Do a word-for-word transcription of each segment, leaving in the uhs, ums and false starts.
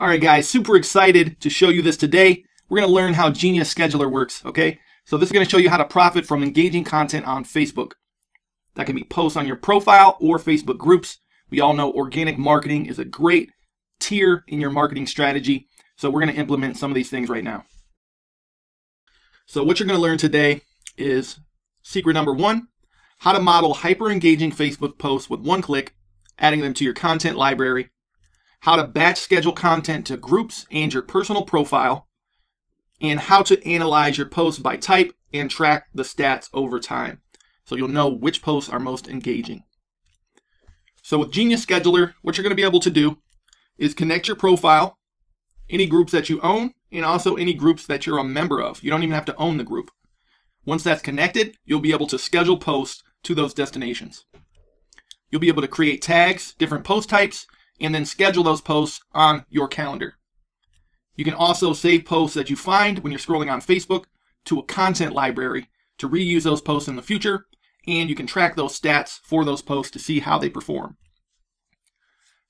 Alright guys, super excited to show you this today. We're going to learn how Genius Scheduler works, okay? So this is going to show you how to profit from engaging content on Facebook. That can be posts on your profile or Facebook groups. We all know organic marketing is a great tier in your marketing strategy. So we're going to implement some of these things right now. So what you're going to learn today is secret number one, how to model hyper-engaging Facebook posts with one click, adding them to your content library, how to batch schedule content to groups and your personal profile, and how to analyze your posts by type and track the stats over time, so you'll know which posts are most engaging. So with Genius Scheduler, what you're going to be able to do is connect your profile, any groups that you own, and also any groups that you're a member of. You don't even have to own the group. Once that's connected, you'll be able to schedule posts to those destinations. You'll be able to create tags, different post types, and then schedule those posts on your calendar. You can also save posts that you find when you're scrolling on Facebook to a content library to reuse those posts in the future, and you can track those stats for those posts to see how they perform.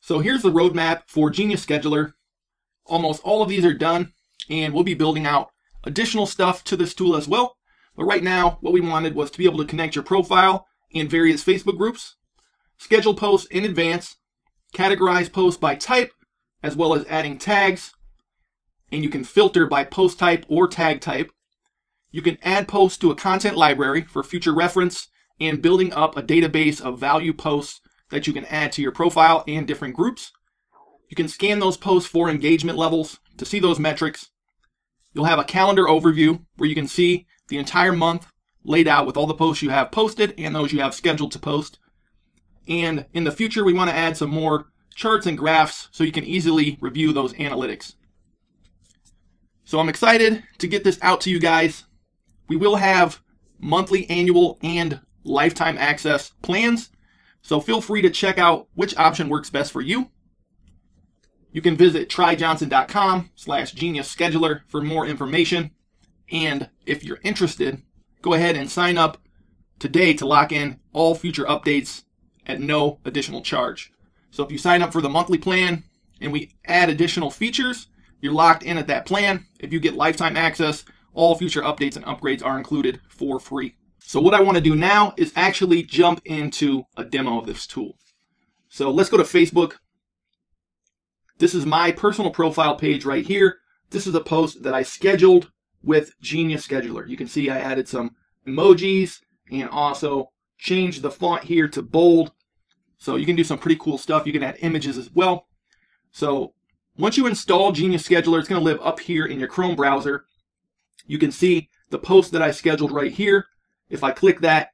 So here's the roadmap for Genius Scheduler. Almost all of these are done, and we'll be building out additional stuff to this tool as well. But right now, what we wanted was to be able to connect your profile and various Facebook groups, schedule posts in advance, categorize posts by type, as well as adding tags, and you can filter by post type or tag type. You can add posts to a content library for future reference and building up a database of value posts that you can add to your profile and different groups. You can scan those posts for engagement levels to see those metrics. You'll have a calendar overview where you can see the entire month laid out with all the posts you have posted and those you have scheduled to post. And in the future, we want to add some more charts and graphs so you can easily review those analytics. So I'm excited to get this out to you guys. We will have monthly, annual, and lifetime access plans, so feel free to check out which option works best for you. You can visit try johnson dot com slash genius scheduler for more information. And if you're interested, go ahead and sign up today to lock in all future updates at no additional charge. So if you sign up for the monthly plan and we add additional features, you're locked in at that plan. If you get lifetime access, all future updates and upgrades are included for free. So what I want to do now is actually jump into a demo of this tool. So let's go to Facebook. This is my personal profile page right here. This is a post that I scheduled with Genius Scheduler. You can see I added some emojis and also changed the font here to bold. So you can do some pretty cool stuff. You can add images as well. So once you install Genius Scheduler, it's going to live up here in your Chrome browser. You can see the post that I scheduled right here. If I click that,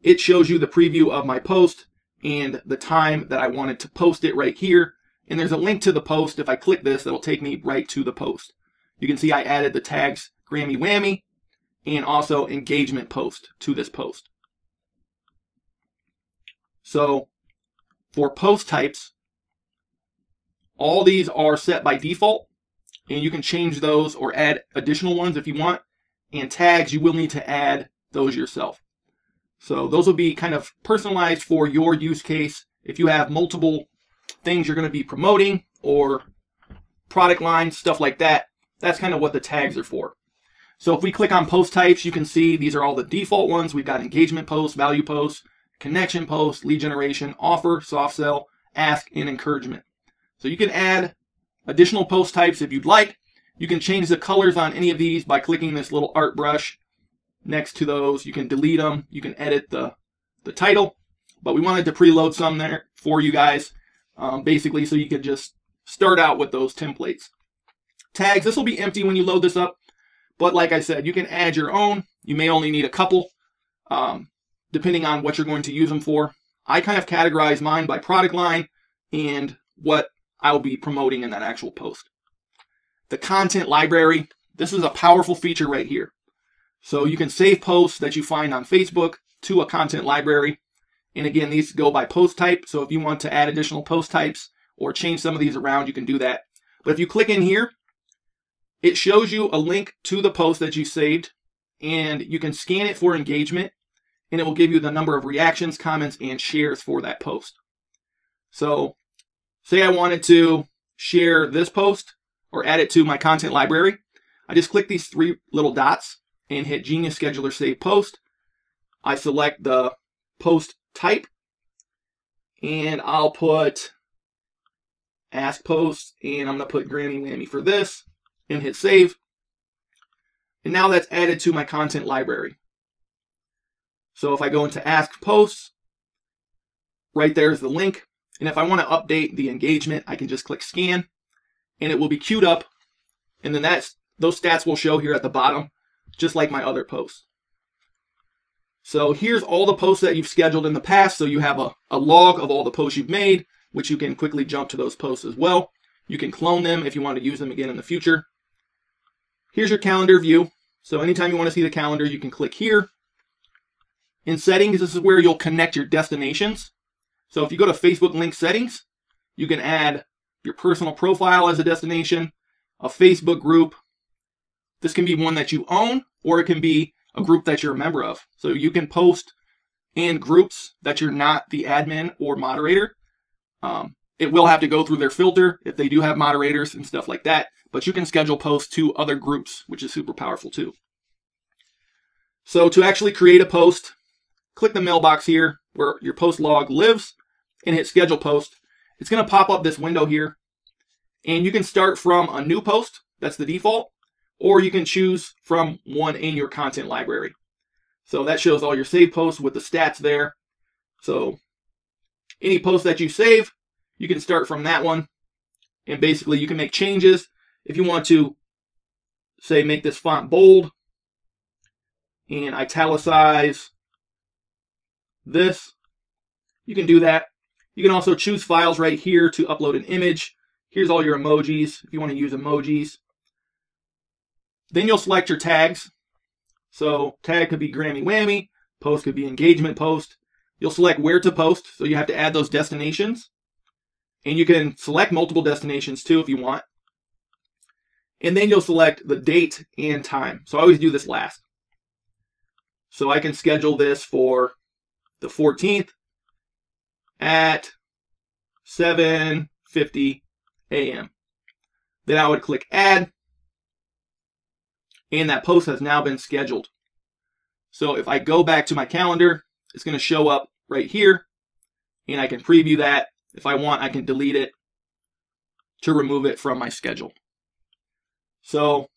it shows you the preview of my post and the time that I wanted to post it right here. And there's a link to the post. If I click this, that'll take me right to the post. You can see I added the tags Grammy Whammy and also engagement post to this post. So for post types, all these are set by default, and you can change those or add additional ones if you want. And tags, you will need to add those yourself. So those will be kind of personalized for your use case. If you have multiple things you're going to be promoting or product lines, stuff like that, that's kind of what the tags are for. So if we click on post types, you can see these are all the default ones. We've got engagement posts, value posts, connection posts, lead generation, offer, soft sell, ask, and encouragement. So you can add additional post types if you'd like. You can change the colors on any of these by clicking this little art brush next to those. You can delete them. You can edit the, the title, but we wanted to preload some there for you guys. Um, basically, so you could just start out with those templates. Tags, this will be empty when you load this up, but like I said, you can add your own. You may only need a couple, um, depending on what you're going to use them for. I kind of categorize mine by product line and what I'll be promoting in that actual post. The content library, this is a powerful feature right here. So you can save posts that you find on Facebook to a content library. And again, these go by post type. So if you want to add additional post types or change some of these around, you can do that. But if you click in here, it shows you a link to the post that you saved, and you can scan it for engagement, and it will give you the number of reactions, comments, and shares for that post. So say I wanted to share this post, or add it to my content library, I just click these three little dots and hit Genius Scheduler Save Post. I select the post type, and I'll put Ask Post, and I'm going to put Grammy Whammy for this, and hit Save. And now that's added to my content library. So if I go into Ask Posts, right there is the link. And if I want to update the engagement, I can just click Scan, and it will be queued up. And then that's, those stats will show here at the bottom, just like my other posts. So here's all the posts that you've scheduled in the past. So you have a, a log of all the posts you've made, which you can quickly jump to those posts as well. You can clone them if you want to use them again in the future. Here's your calendar view. So anytime you want to see the calendar, you can click here. In settings, this is where you'll connect your destinations. So if you go to Facebook link settings, you can add your personal profile as a destination, a Facebook group. This can be one that you own, or it can be a group that you're a member of. So you can post in groups that you're not the admin or moderator. Um, it will have to go through their filter if they do have moderators and stuff like that, but you can schedule posts to other groups, which is super powerful too. So to actually create a post, click the mailbox here where your post log lives and hit schedule post. It's going to pop up this window here, and you can start from a new post. That's the default. Or you can choose from one in your content library. So that shows all your saved posts with the stats there. So any post that you save, you can start from that one. And basically you can make changes. If you want to, say, make this font bold and italicize this, you can do that. You can also choose files right here to upload an image. Here's all your emojis if you want to use emojis. Then you'll select your tags. So tag could be Grammy Whammy, post could be engagement post. You'll select where to post, so you have to add those destinations. And you can select multiple destinations too if you want. And then you'll select the date and time. So I always do this last. So I can schedule this for the fourteenth at seven fifty a m Then I would click Add. And that post has now been scheduled. So if I go back to my calendar, it's going to show up right here. And I can preview that. If I want, I can delete it to remove it from my schedule. So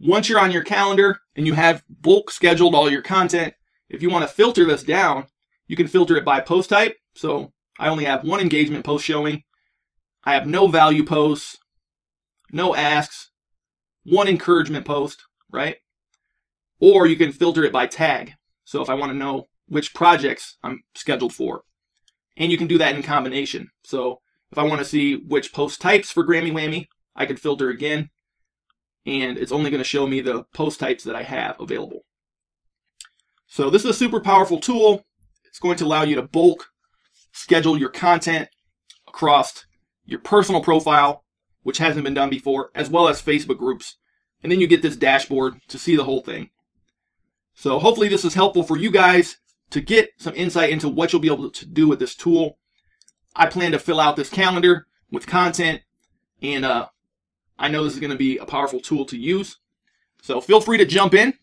once you're on your calendar and you have bulk scheduled all your content, if you want to filter this down, you can filter it by post type. So I only have one engagement post showing. I have no value posts, no asks, one encouragement post, right? Or you can filter it by tag. So if I want to know which projects I'm scheduled for, and you can do that in combination. So if I want to see which post types for Grammy Whammy, I can filter again, and it's only going to show me the post types that I have available. So this is a super powerful tool. It's going to allow you to bulk schedule your content across your personal profile, which hasn't been done before, as well as Facebook groups. And then you get this dashboard to see the whole thing. So hopefully this is helpful for you guys to get some insight into what you'll be able to do with this tool. I plan to fill out this calendar with content, and uh, I know this is going to be a powerful tool to use. So feel free to jump in.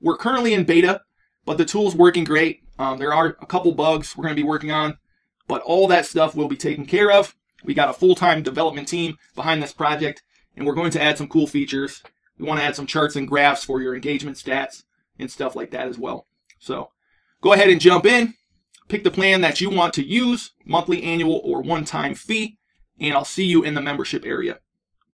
We're currently in beta, but the tool's working great. Um, there are a couple bugs we're going to be working on, but all that stuff will be taken care of. We got a full-time development team behind this project, and we're going to add some cool features. We want to add some charts and graphs for your engagement stats and stuff like that as well. So go ahead and jump in, pick the plan that you want to use, monthly, annual, or one-time fee, and I'll see you in the membership area.